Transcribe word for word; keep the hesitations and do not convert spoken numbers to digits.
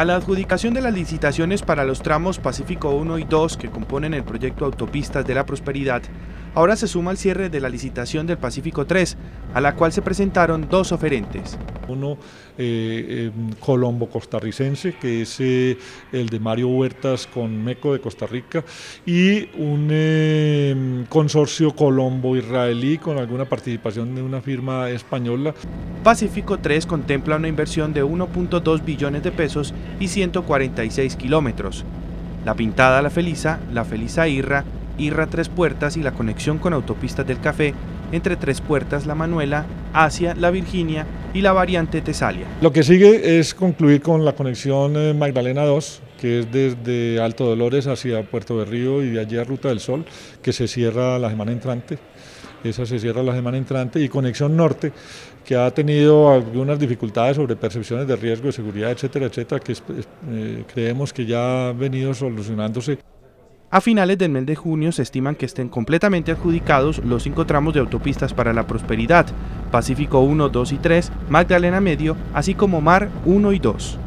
A la adjudicación de las licitaciones para los tramos Pacífico uno y dos que componen el proyecto Autopistas de la Prosperidad, ahora se suma el cierre de la licitación del Pacífico tres, a la cual se presentaron dos oferentes. Uno eh, eh, colombo-costarricense, que es eh, el de Mario Huertas con Meco de Costa Rica, y un eh, consorcio colombo-israelí con alguna participación de una firma española. Pacífico tres contempla una inversión de uno punto dos billones de pesos y ciento cuarenta y seis kilómetros. La pintada La Felisa, La Felisa Irra, Irra Tres Puertas y la conexión con Autopistas del Café entre Tres Puertas, La Manuela, hacia La Virginia y la variante Tesalia. Lo que sigue es concluir con la conexión Magdalena dos, que es desde Alto Dolores hacia Puerto de Río y de allí a Ruta del Sol, que se cierra la semana entrante. Esa se cierra la semana entrante, y Conexión Norte, que ha tenido algunas dificultades sobre percepciones de riesgo, de seguridad, etcétera, etcétera, que eh, creemos que ya ha venido solucionándose. A finales del mes de junio se estiman que estén completamente adjudicados los cinco tramos de Autopistas para la Prosperidad, Pacífico uno, dos y tres, Magdalena Medio, así como Mar uno y dos.